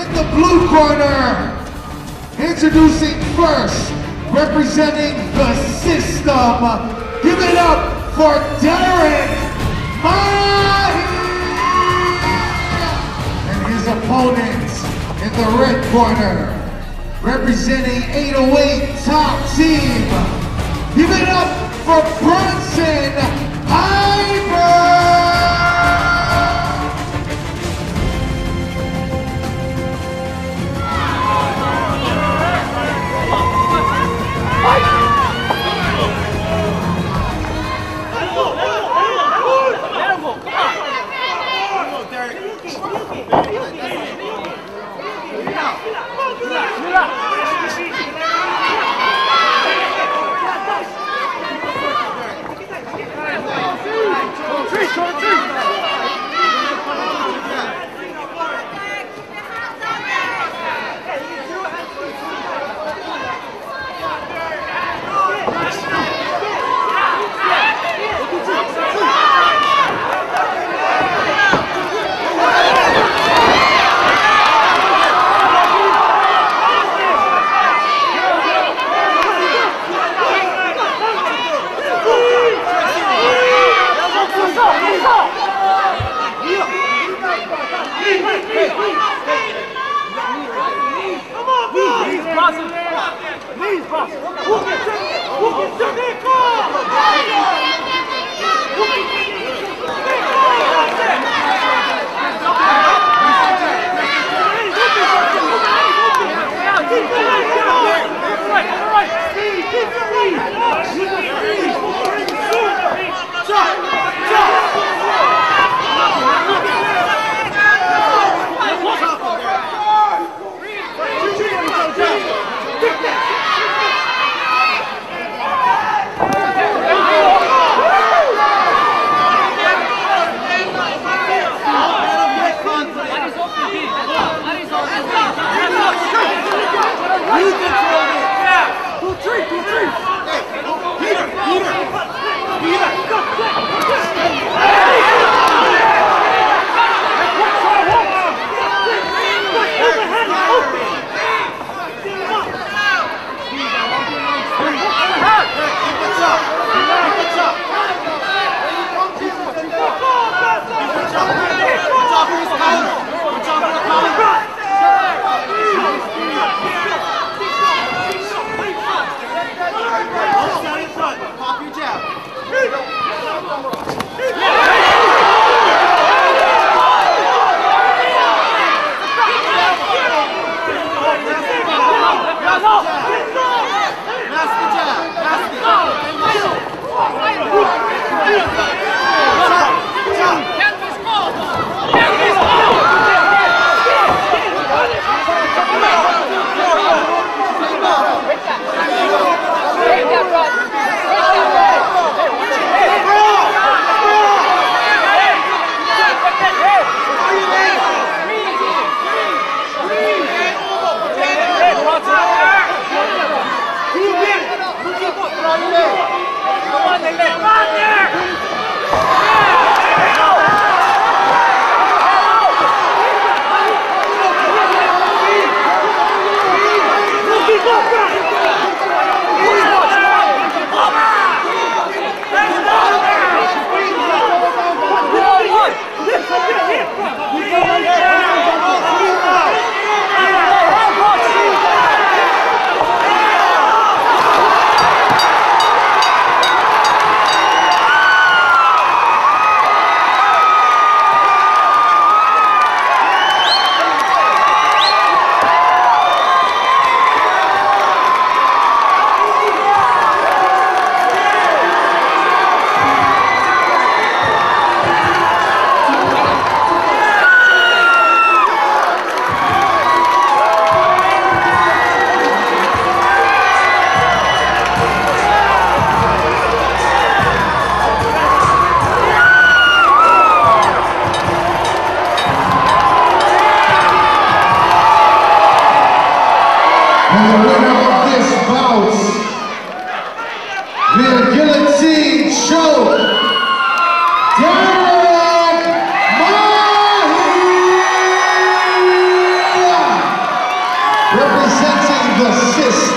In the blue corner, introducing first, representing The System, give it up for Derek Mahi! And his opponent in the red corner, representing 808 Top Team, give it up for Bronson Pieper! Derek Mahi!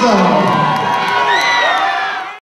Bronson.